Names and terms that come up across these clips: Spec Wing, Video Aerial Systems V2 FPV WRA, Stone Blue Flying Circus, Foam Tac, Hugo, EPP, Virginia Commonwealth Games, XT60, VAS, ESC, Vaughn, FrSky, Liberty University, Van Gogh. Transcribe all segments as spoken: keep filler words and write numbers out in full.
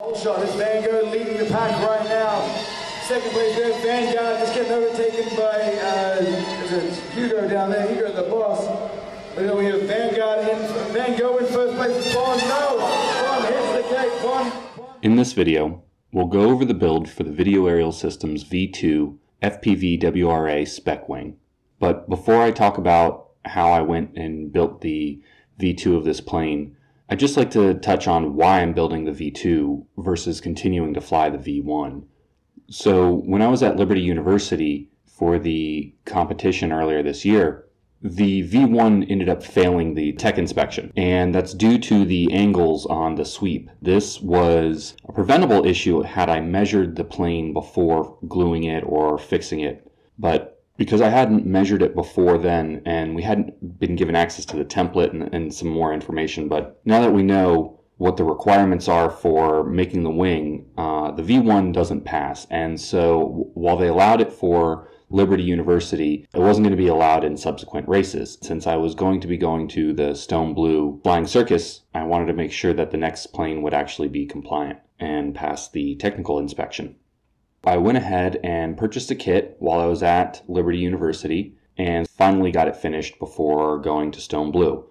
Goal shot is Van Gogh leading the pack right now. Second place there, Van Gogh just getting overtaken by uh, is it Hugo down there, Hugo the boss. But then we have Van Gogh in, Van Gogh in first place with Vaughn. No! Vaughn hits the gate, Vaughn. In this video, we'll go over the build for the Video Aerial Systems V two F P V W R A Spec Wing. But before I talk about how I went and built the V two of this plane, I'd just like to touch on why I'm building the V two versus continuing to fly the V one. So when I was at Liberty University for the competition earlier this year, the V one ended up failing the tech inspection, and that's due to the angles on the sweep. This was a preventable issue had I measured the plane before gluing it or fixing it, but because I hadn't measured it before then, and we hadn't been given access to the template and, and some more information. But now that we know what the requirements are for making the wing, uh, the V one doesn't pass. And so while they allowed it for Liberty University, it wasn't going to be allowed in subsequent races. Since I was going to be going to the Stone Blue Flying Circus, I wanted to make sure that the next plane would actually be compliant and pass the technical inspection. I went ahead and purchased a kit while I was at Liberty University and finally got it finished before going to Stone Blue.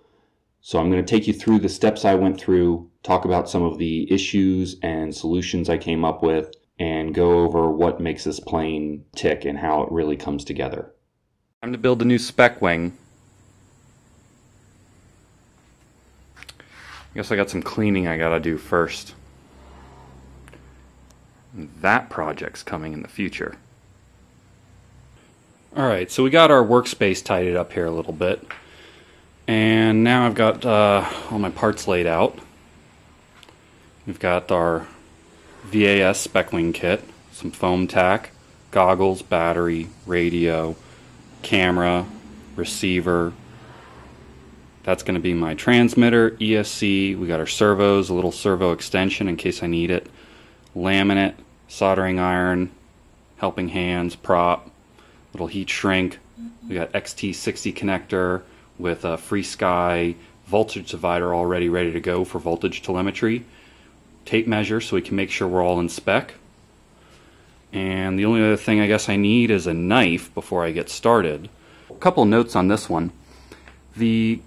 So I'm going to take you through the steps I went through, talk about some of the issues and solutions I came up with, and go over what makes this plane tick and how it really comes together. Time to build a new spec wing. I guess I got some cleaning I gotta do first. That project's coming in the future. Alright, so we got our workspace tidied up here a little bit. And now I've got uh, all my parts laid out. We've got our V A S spec wing kit, some foam tack, goggles, battery, radio, camera, receiver. That's going to be my transmitter, E S C. We got our servos, a little servo extension in case I need it. Laminate, soldering iron, helping hands, prop, little heat shrink. We got X T sixty connector with a FrSky voltage divider already ready to go for voltage telemetry. Tape measure so we can make sure we're all in spec. And the only other thing I guess I need is a knife before I get started. A couple notes on this one. The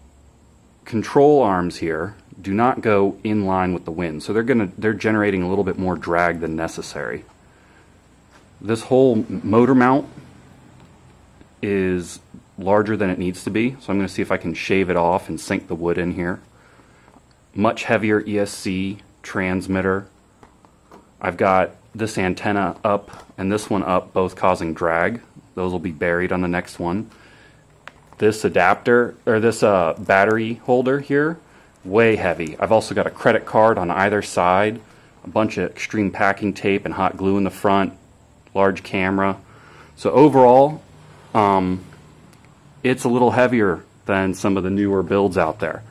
control arms here do not go in line with the wind, so they're gonna they're generating a little bit more drag than necessary. This whole motor mount is larger than it needs to be, so I'm gonna see if I can shave it off and sink the wood in here. Much heavier E S C transmitter. I've got this antenna up and this one up, both causing drag. Those will be buried on the next one. This adapter or this uh, battery holder here, way heavy. I've also got a credit card on either side, a bunch of extreme packing tape and hot glue in the front, large camera. So overall, um, it's a little heavier than some of the newer builds out there.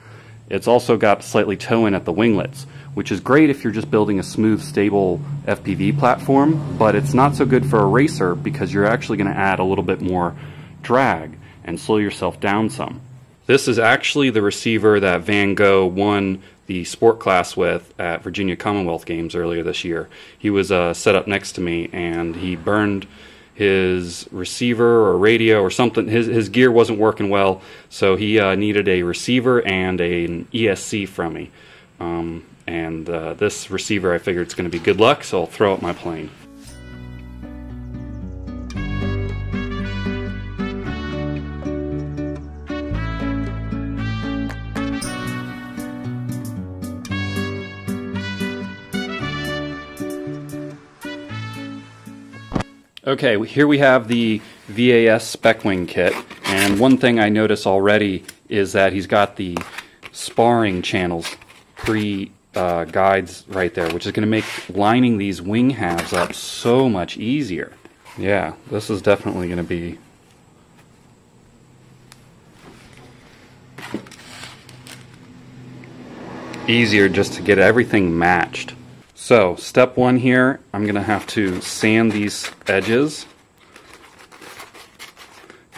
It's also got slightly toe-in at the winglets, which is great if you're just building a smooth, stable F P V platform, but it's not so good for a racer because you're actually going to add a little bit more drag and slow yourself down some. This is actually the receiver that Van Gogh won the sport class with at Virginia Commonwealth Games earlier this year. He was uh, set up next to me and he burned his receiver or radio or something. His, his gear wasn't working well, so he uh, needed a receiver and a, an E S C from me. Um, and uh, this receiver, I figured it's going to be good luck, so I'll throw up my plane. Okay, here we have the V A S spec wing kit, and one thing I notice already is that he's got the sparring channels pre uh, guides right there, which is going to make lining these wing halves up so much easier. Yeah, this is definitely going to be easier just to get everything matched. So, step one here, I'm going to have to sand these edges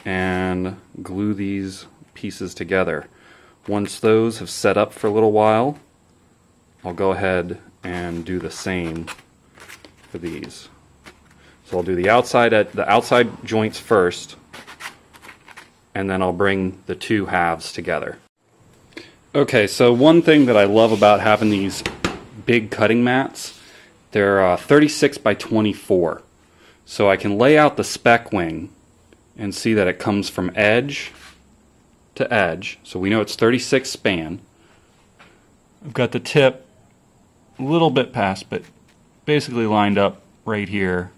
and glue these pieces together. Once those have set up for a little while, I'll go ahead and do the same for these. So I'll do the outside at the outside joints first, and then I'll bring the two halves together. Okay, so one thing that I love about having these big cutting mats, they're uh, thirty-six by twenty-four, so I can lay out the spec wing and see that it comes from edge to edge, so we know it's thirty-six span. I've got the tip a little bit past, but basically lined up right here.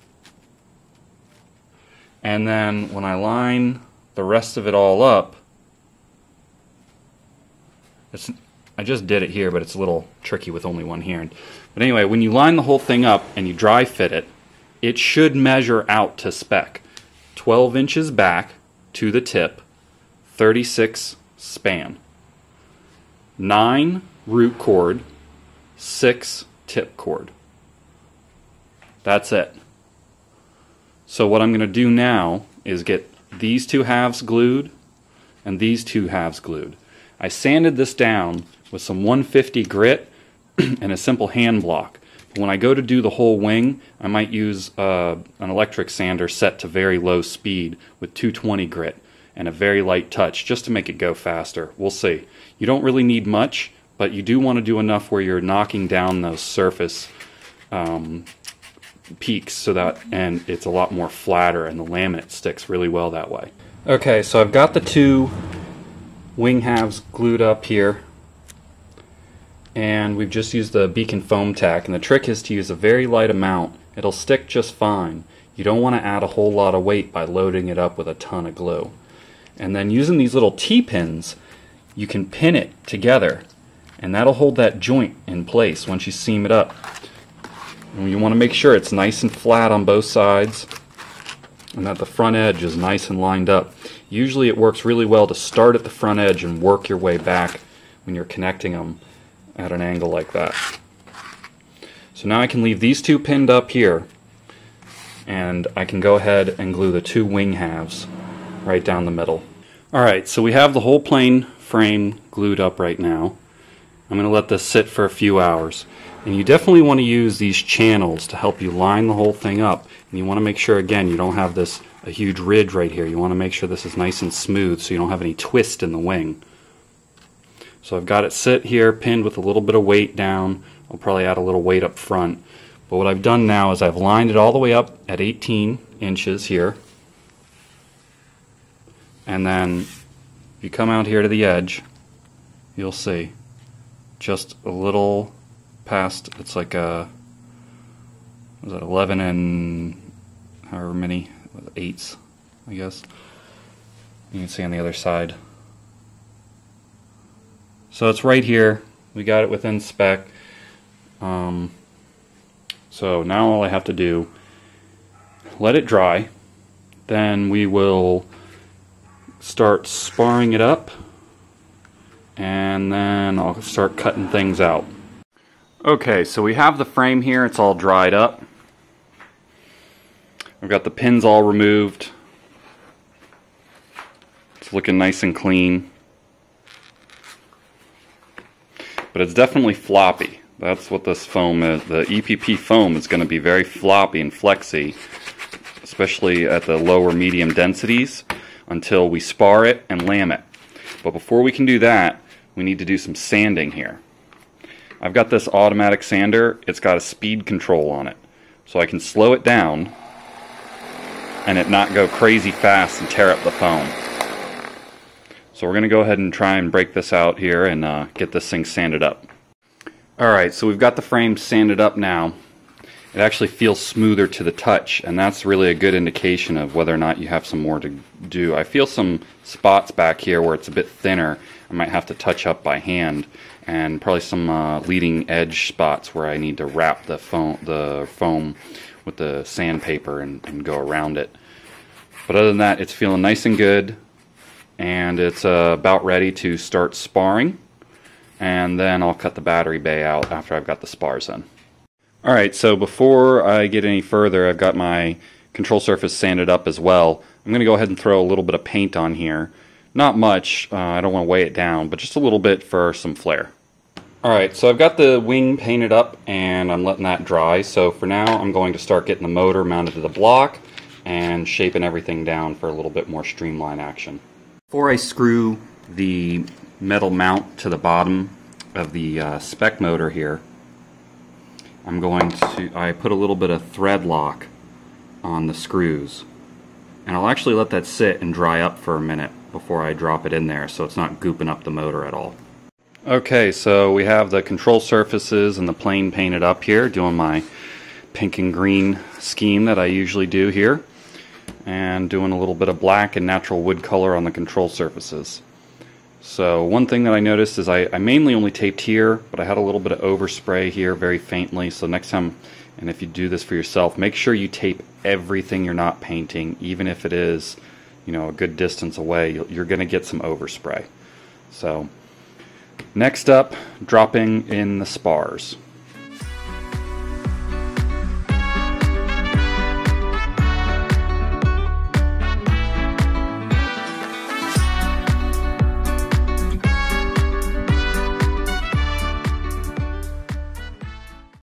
And then when I line the rest of it all up, it's, I just did it here, but it's a little tricky with only one hand. But anyway, when you line the whole thing up and you dry fit it, it should measure out to spec. twelve inches back to the tip, thirty-six span, nine root cord, six tip cord. That's it. So what I'm going to do now is get these two halves glued and these two halves glued. I sanded this down with some one fifty grit and a simple hand block. When I go to do the whole wing, I might use uh, an electric sander set to very low speed with two twenty grit and a very light touch just to make it go faster. We'll see. You don't really need much, but you do want to do enough where you're knocking down those surface um, peaks so that and it's a lot more flatter and the laminate sticks really well that way. Okay, so I've got the two wing halves glued up here, and we've just used the beacon foam tack, and the trick is to use a very light amount. It'll stick just fine. You don't want to add a whole lot of weight by loading it up with a ton of glue. And then using these little T-pins, you can pin it together, and that'll hold that joint in place once you seam it up. And you want to make sure it's nice and flat on both sides, and that the front edge is nice and lined up. Usually it works really well to start at the front edge and work your way back when you're connecting them at an angle like that. So now I can leave these two pinned up here, and I can go ahead and glue the two wing halves right down the middle. Alright, so we have the whole plane frame glued up right now. I'm going to let this sit for a few hours. And you definitely want to use these channels to help you line the whole thing up. And you want to make sure, again, you don't have this a huge ridge right here. You want to make sure this is nice and smooth so you don't have any twist in the wing. So I've got it sit here pinned with a little bit of weight down. I'll probably add a little weight up front. But what I've done now is I've lined it all the way up at eighteen inches here. And then if you come out here to the edge, you'll see just a little past, it's like a, was it eleven and however many, eights, I guess. You can see on the other side. So it's right here. We got it within spec. Um, so now all I have to do, let it dry. Then we will start sparring it up, and then I'll start cutting things out. Okay, so we have the frame here. It's all dried up. I've got the pins all removed. It's looking nice and clean. But it's definitely floppy. That's what this foam is. The E P P foam is going to be very floppy and flexy, especially at the lower medium densities, until we spar it and lam it. But before we can do that, we need to do some sanding here. I've got this automatic sander. It's got a speed control on it, so I can slow it down and it not go crazy fast and tear up the foam. So we're going to go ahead and try and break this out here and uh, get this thing sanded up. Alright, so we've got the frame sanded up now. It actually feels smoother to the touch, and that's really a good indication of whether or not you have some more to do. I feel some spots back here where it's a bit thinner. I might have to touch up by hand, and probably some uh, leading edge spots where I need to wrap the foam, the foam with the sandpaper and, and go around it. But other than that, it's feeling nice and good, and it's uh, about ready to start sparring, and then I'll cut the battery bay out after I've got the spars in. Alright, so before I get any further, I've got my control surface sanded up as well. I'm going to go ahead and throw a little bit of paint on here. Not much, uh, I don't want to weigh it down, but just a little bit for some flair. Alright, so I've got the wing painted up and I'm letting that dry, so for now I'm going to start getting the motor mounted to the block and shaping everything down for a little bit more streamline action. Before I screw the metal mount to the bottom of the uh, spec motor here, I'm going to, I put a little bit of thread lock on the screws, and I'll actually let that sit and dry up for a minute before I drop it in there so it's not gooping up the motor at all. Okay, so we have the control surfaces and the plane painted up here, doing my pink and green scheme that I usually do here, and doing a little bit of black and natural wood color on the control surfaces. So one thing that I noticed is I, I mainly only taped here, but I had a little bit of overspray here very faintly, so next time, and if you do this for yourself, make sure you tape everything you're not painting, even if it is, you know, a good distance away, you're going to get some overspray. So next up, dropping in the spars.